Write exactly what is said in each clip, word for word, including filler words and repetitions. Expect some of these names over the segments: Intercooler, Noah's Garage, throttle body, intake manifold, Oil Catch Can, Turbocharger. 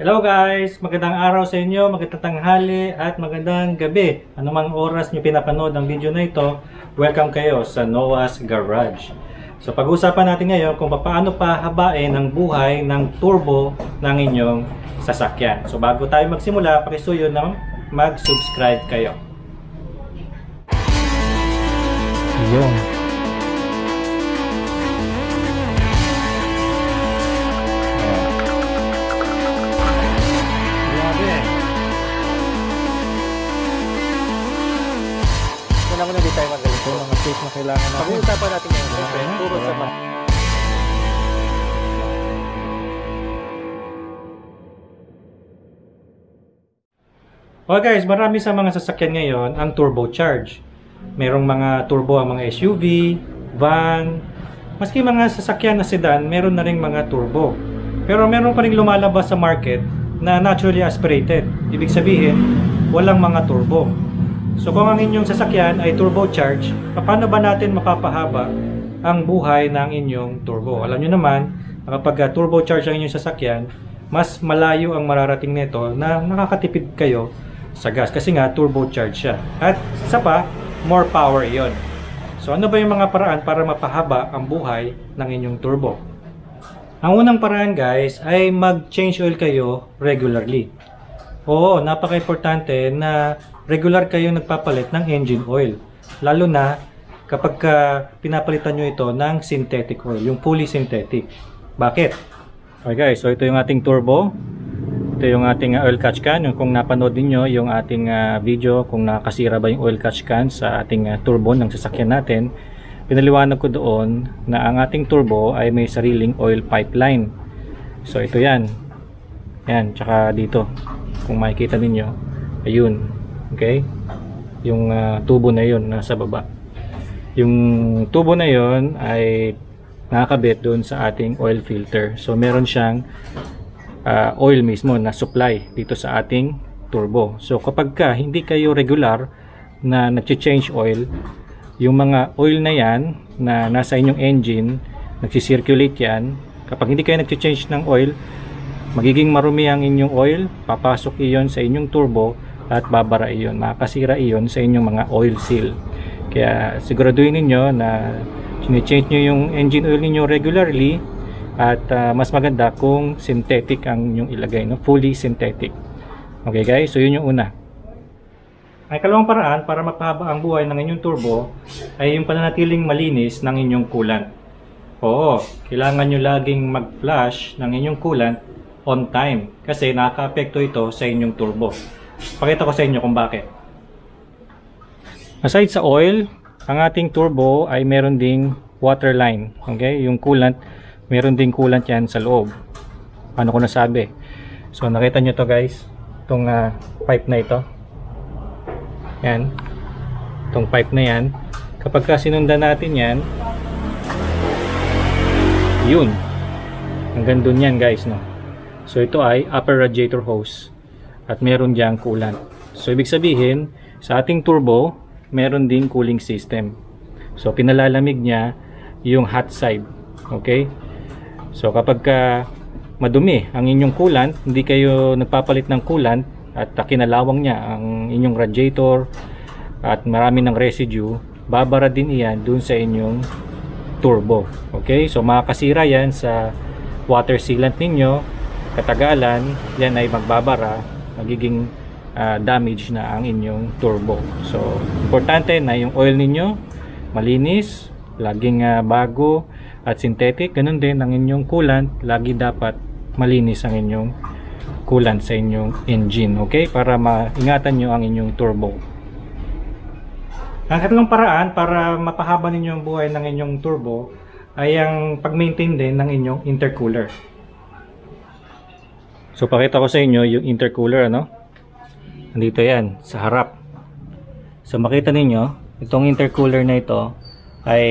Hello guys! Magandang araw sa inyo, magandang tanghali at magandang gabi. Anumang oras nyo pinapanood ang video na ito, welcome kayo sa Noah's Garage. So pag-usapan natin ngayon kung paano pa habain ang buhay ng turbo ng inyong sasakyan. So bago tayo magsimula, pakisuyo na mag-subscribe kayo. Yun. Na kailangan natin. Pag-uusapan natin ngayon, okay. Turo sa mga. Okay guys, marami sa mga sasakyan ngayon ang turbocharge. Merong mga turbo ang mga S U V, van, maski mga sasakyan na sedan, meron na rin mga turbo. Pero meron pa rin lumalabas sa market na naturally aspirated. Ibig sabihin, walang mga turbo. So kung ang inyong sasakyan ay turbocharge, paano ba natin mapapahaba ang buhay ng inyong turbo? Alam nyo naman, kapag turbocharge ang inyong sasakyan, mas malayo ang mararating nito na nakakatipid kayo sa gas. Kasi nga, turbocharge siya. At isa pa, more power yon. So ano ba yung mga paraan para mapahaba ang buhay ng inyong turbo? Ang unang paraan guys ay mag-change oil kayo regularly. Oo, napaka-importante na regular kayo nagpapalit ng engine oil. Lalo na kapag uh, pinapalitan nyo ito ng synthetic oil, yung fully synthetic. Bakit? Okay guys, so ito yung ating turbo. Ito yung ating uh, oil catch can. Kung napanood niyo yung ating uh, video, kung nakasira ba yung oil catch can sa ating uh, turbo ng sasakyan natin, pinaliwanag ko doon na ang ating turbo ay may sariling oil pipeline. So ito yan. Yan, tsaka dito. Kung makikita ninyo, ayun, okay, yung uh, tubo na yun nasa baba. Yung tubo na yun ay nakakabit doon sa ating oil filter. So meron siyang uh, oil mismo na supply dito sa ating turbo. So kapag ka hindi kayo regular na nagche-change oil, yung mga oil na yan na nasa inyong engine, nagsi-circulate yan. Kapag hindi kayo nagche-change ng oil, magiging marumi ang inyong oil, papasok iyon sa inyong turbo at babara iyon, makakasira iyon sa inyong mga oil seal. Kaya siguraduhin ninyo na change nyo yung engine oil niyo regularly at uh, mas maganda kung synthetic ang inyong ilagay, no? Fully synthetic. Okay guys, so yun yung una. Ang ikalawang paraan para mapahaba ang buhay ng inyong turbo ay yung pananatiling malinis ng inyong coolant. Oo, kailangan nyo laging mag-flush ng inyong coolant on time kasi nakaka-apekto ito sa inyong turbo. Pakita ko sa inyo kung bakit. Aside sa oil, ang ating turbo ay meron ding water line. Okay? Yung coolant, meron ding coolant yan sa loob. Ano ko nasabi? So nakita nyo to guys, itong uh, pipe na ito. Yan. Itong pipe na yan. Kapag ka sinundan natin yan, yun. Hanggang dun yan guys, no? So ito ay upper radiator hose at meron diyang coolant. So ibig sabihin, sa ating turbo, meron ding cooling system. So pinalalamig niya yung hot side. Okay? So kapag ka madumi ang inyong coolant, hindi kayo nagpapalit ng coolant at kinalawang niya ang inyong radiator at marami ng residue, babara din iyan dun sa inyong turbo. Okay? So makakasira yan sa water sealant ninyo. Katagalan, yan ay magbabara, magiging uh, damage na ang inyong turbo. So, importante na yung oil ninyo malinis, laging uh, bago at synthetic. Ganun din ang inyong coolant, lagi dapat malinis ang inyong coolant sa inyong engine, okay? Para maingatan nyo ang inyong turbo. Ang katlong paraan para mapahaba ninyo ang buhay ng inyong turbo ay ang pag-maintain din ng inyong intercooler. So pakita ko sa inyo yung intercooler, ano? Nandito yan, sa harap. So makita ninyo, itong intercooler na ito ay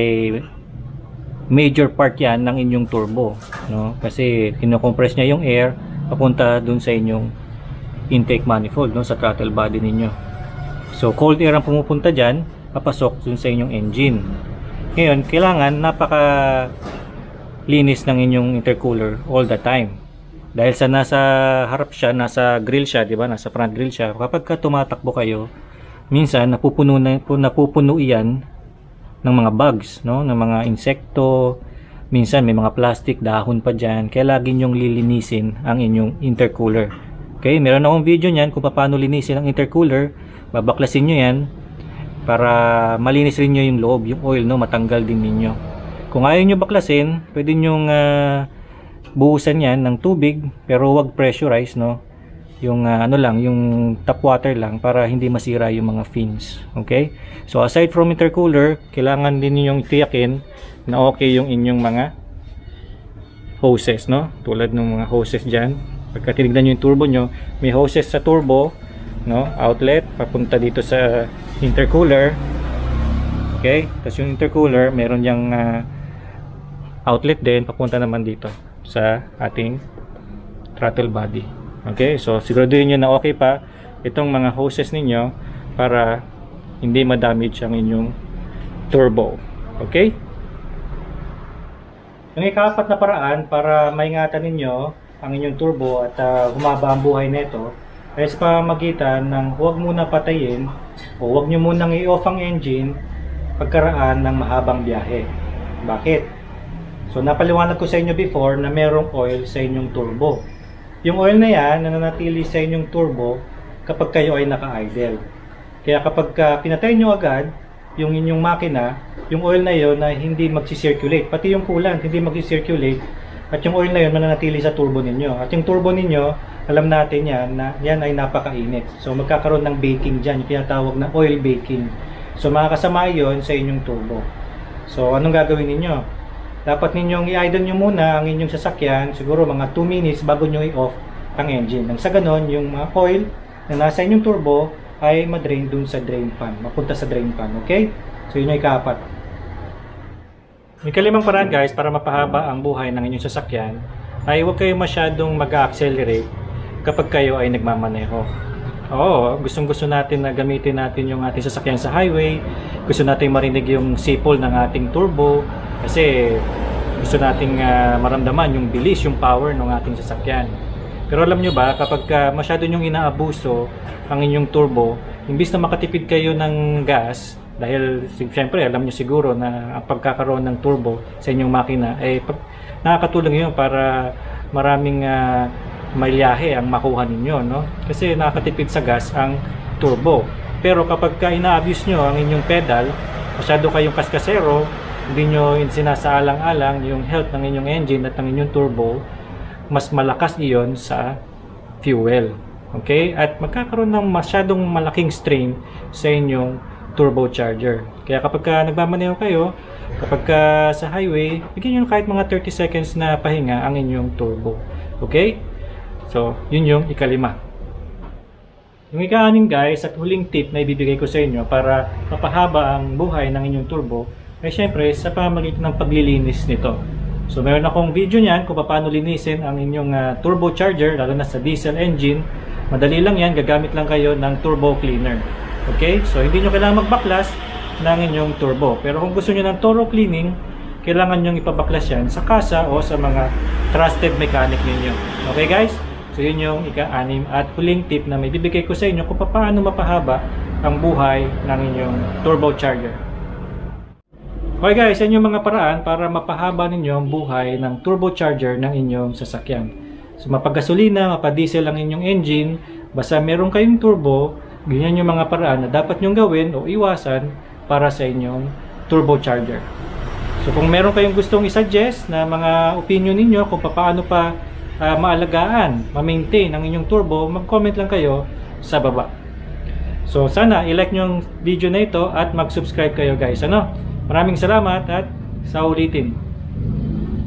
major part yan ng inyong turbo, no? Kasi kinocompress niya yung air papunta dun sa inyong intake manifold, no? Sa throttle body ninyo. So cold air ang pumupunta dyan, papasok dun sa inyong engine. Ngayon, kailangan napaka linis ng inyong intercooler all the time. Dahil sa nasa harap siya, nasa grill siya, di ba? Nasa front grill siya. Kapag ka tumatakbo kayo, minsan napupuno na, napupuno iyan ng mga bugs, no? Ng mga insekto. Minsan may mga plastic, dahon pa dyan. Kaya lagi nyong lilinisin ang inyong intercooler. Okay, meron akong video niyan kung paano linisin ang intercooler. Babaklasin nyo yan para malinis rin nyo yung loob, yung oil, no? Matanggal din niyo. Kung ayaw nyo baklasin, pwede nyong uh, buhusan yan ng tubig, pero wag pressurize, no? Yung uh, ano lang, yung tap water lang para hindi masira yung mga fins. Okay? So aside from intercooler, kailangan din ninyong tiyakin na okay yung inyong mga hoses, no? Tulad ng mga hoses diyan. Pagka tinignan niyo yung turbo nyo, may hoses sa turbo, no? Outlet papunta dito sa intercooler. Okay? Tapos yung intercooler, meron yang uh, outlet din papunta naman dito sa ating throttle body. Okay, so siguraduhin nyo na okay pa itong mga hoses ninyo para hindi ma-damage ang inyong turbo. Okay? Yung ikapat na paraan para maingatan ninyo ang inyong turbo at uh, humaba ang buhay nito ay sa pamamagitan ng huwag muna patayin o huwag nyo munang i-off ang engine pagkaraan ng mahabang biyahe. Bakit? So napaliwanag ko sa inyo before na merong oil sa inyong turbo. Yung oil na yan, nananatili sa inyong turbo kapag kayo ay naka-idle. Kaya kapag uh, pinatay nyo agad yung inyong makina, yung oil na yun na hindi magsisirculate. Pati yung coolant, hindi magsisirculate. At yung oil na yun, mananatili sa turbo ninyo. At yung turbo ninyo, alam natin yan, na yan ay napakainit. So magkakaroon ng baking dyan, yung pinatawag na oil baking. So makakasama yun sa inyong turbo. So anong gagawin ninyo? Dapat ninyong i-idle nyo muna ang inyong sasakyan, siguro mga two minutes bago nyo i-off ang engine. Nang sa ganon, yung mga oil na nasa inyong turbo ay madrain dun sa drain pan, mapunta sa drain pan, okay? So yun yung ikaapat. May kalimang paraan guys para mapahaba ang buhay ng inyong sasakyan ay huwag kayo masyadong mag-accelerate kapag kayo ay nagmamaneho. Oo, gustong gusto natin na gamitin natin yung ating sasakyan sa highway. Gusto natin marinig yung sipol ng ating turbo kasi gusto nating uh, maramdaman yung bilis, yung power ng ating sasakyan. Pero alam nyo ba, kapag uh, masyado nyong inaabuso ang inyong turbo, imbis na makatipid kayo ng gas, dahil siyempre alam nyo siguro na ang pagkakaroon ng turbo sa inyong makina, eh, nakakatulong yun para maraming uh, malyahe ang makuha ninyo, no? Kasi nakakatipid sa gas ang turbo. Pero kapag ka ina-abuse nyo ang inyong pedal, masyado kayong kaskasero, hindi nyo sinasaalang-alang yung health ng inyong engine at ng inyong turbo, mas malakas iyon sa fuel. Okay? At magkakaroon ng masyadong malaking strain sa inyong turbocharger. Kaya kapag ka nagmamaneho kayo, kapag ka sa highway, bigyan nyo kahit mga thirty seconds na pahinga ang inyong turbo. Okay? So, yun yung ikalima. Yung ika-anim guys, at huling tip na ibibigay ko sa inyo para mapahaba ang buhay ng inyong turbo ay syempre sa pamamagitan ng paglilinis nito. So, meron akong video niyan kung paano linisin ang inyong uh, turbocharger, lalo na sa diesel engine. Madali lang yan, gagamit lang kayo ng turbo cleaner. Okay? So, hindi nyo kailangan magbaklas ng inyong turbo. Pero kung gusto nyo ng thorough cleaning, kailangan nyo ipabaklas yan sa kasa o sa mga trusted mechanic ninyo. Okay guys? So yun yung ika-anim at huling tip na may bibigay ko sa inyo kung paano mapahaba ang buhay ng inyong turbocharger. Okay guys, yan yung mga paraan para mapahaba ninyo ang buhay ng turbocharger ng inyong sasakyan. So mapagasolina, mapadiesel ang inyong engine, basta meron kayong turbo, ganyan yung mga paraan na dapat nyong gawin o iwasan para sa inyong turbocharger. So kung meron kayong gustong i-suggest na mga opinion ninyo kung paano pa Uh, maalagaan, ma-maintain ang inyong turbo, mag-comment lang kayo sa baba. So sana i-like nyo ang video na ito at mag-subscribe kayo guys, ano? Maraming salamat at sa ulitin.